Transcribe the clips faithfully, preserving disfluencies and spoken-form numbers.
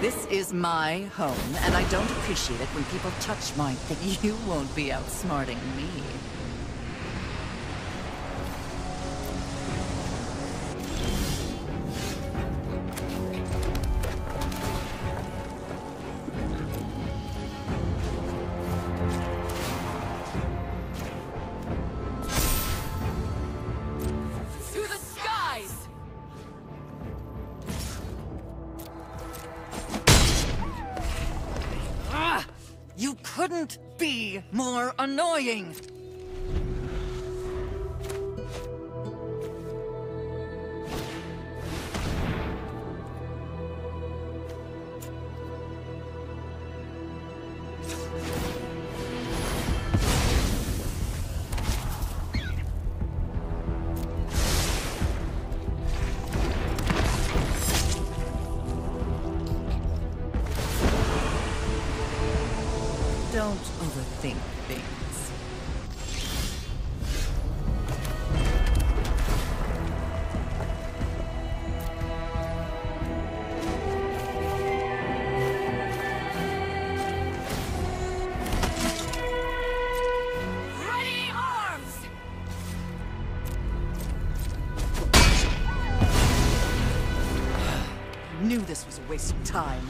This is my home, and I don't appreciate it when people touch my thing. You won't be outsmarting me. Couldn't be more annoying! Don't overthink things. Knew this was a waste of time.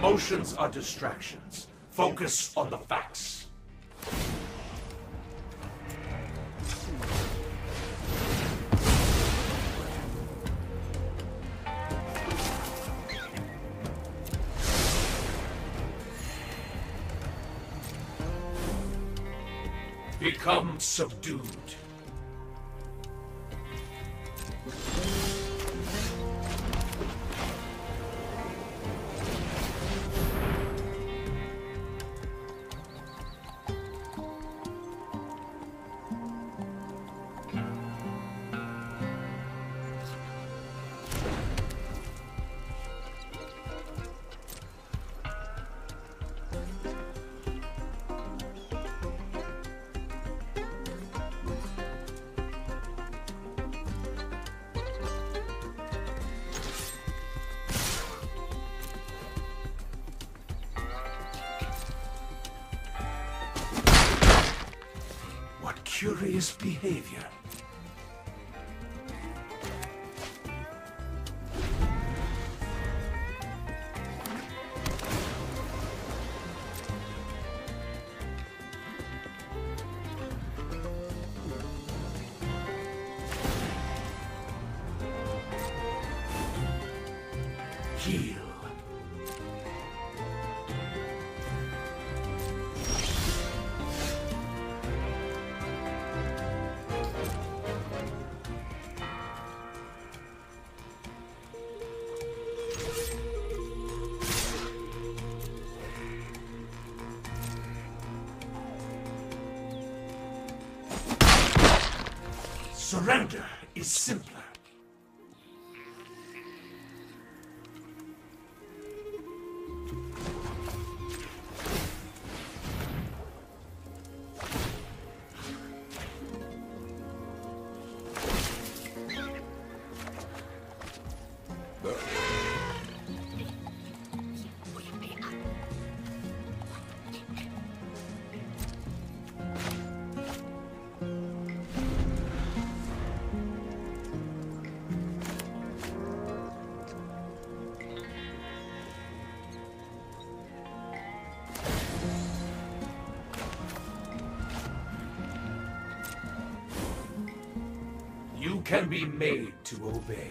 Emotions are distractions. Focus on the facts. Become subdued. Curious behavior. Heal. Surrender is simpler. You can be made to obey.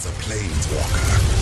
as a planeswalker.